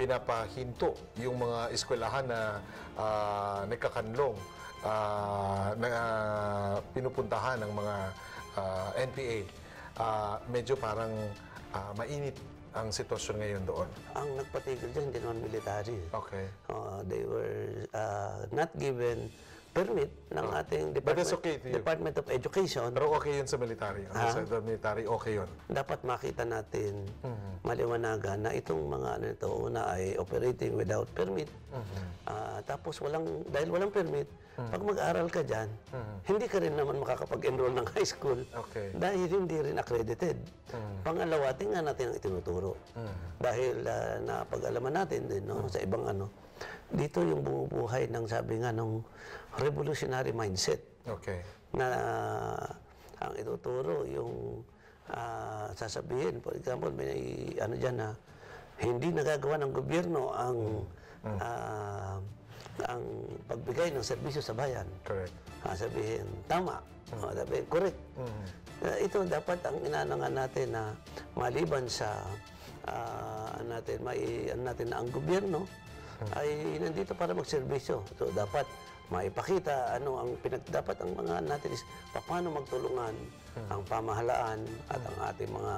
pinapahinto yung mga eskwelahan na nagkakanlong na pinupuntahan ng mga NPA. Medyo parang mainit ang sitwasyon ngayon doon. Ang nagpatigil dyan, hindi naman military. Okay. They were not given permit ng ating Department, okay Department of Education. Pero okay yun sa military. Sa military, okay yun. Dapat makita natin, maliwanagan, na itong mga ano ito, una ay operating without permit. Tapos, dahil walang permit, pag mag-aral ka dyan, hindi ka rin naman makakapag-enroll ng high school. Okay. Dahil hindi rin accredited. Pangalawa, tingnan natin ang itinuturo. Dahil napag-alaman natin din, no, sa ibang ano, dito yung bumubuhay ng sabi nga ng revolutionary mindset. Okay. Na ang ituturo yung sasabihin, for example, may ano dyan na hindi nagagawa ng gobyerno ang pagbigay ng serbisyo sa bayan. Correct. Sabihin, tama. Sabihin, correct. Ito dapat ang inanangan natin na maliban sa natin na ang gobyerno ay nandito para magserbisyo. So, dapat maipakita ano ang dapat ang mga natin is paano magtulungan ang pamahalaan at ang ating mga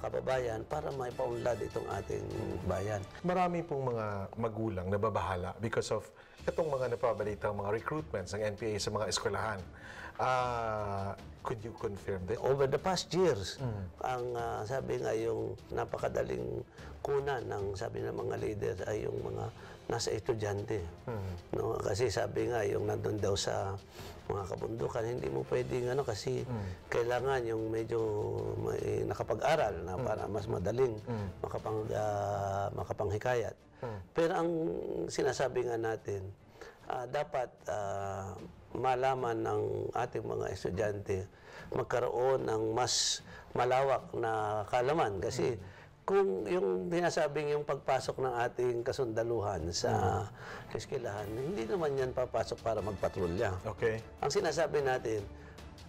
kababayan para maipaunlad itong ating bayan. Marami pong mga magulang na babahala because of itong mga napabalitang mga recruitments ng NPA sa mga eskwelahan. Could you confirm that? Over the past years, ang sabi nga yung napakadaling kunan ng sabi ng mga leaders ay yung mga nasa estudyante. No, kasi sabi nga yung nandun daw sa mga kabundukan, hindi mo pwedeng ano kasi kailangan yung medyo may nakapag-aral na para mas madaling makapanghikayat. Pero ang sinasabi nga natin, dapat malaman ng ating mga estudyante magkaroon ng mas malawak na kaalaman kasi kung yung binasabing yung pagpasok ng ating kasundaluhan sa eskwelahan, hindi naman yan papasok para magpatrolya. Okay. Ang sinasabi natin,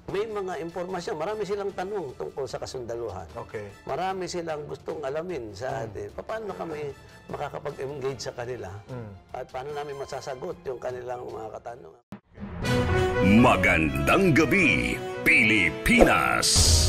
may mga impormasyon, marami silang tanong tungkol sa kasundaluhan. Okay. Marami silang gustong alamin sa atin, paano kami makakapag-engage sa kanila at paano namin masasagot yung kanilang mga katanungan. Magandang Gabi, Pilipinas!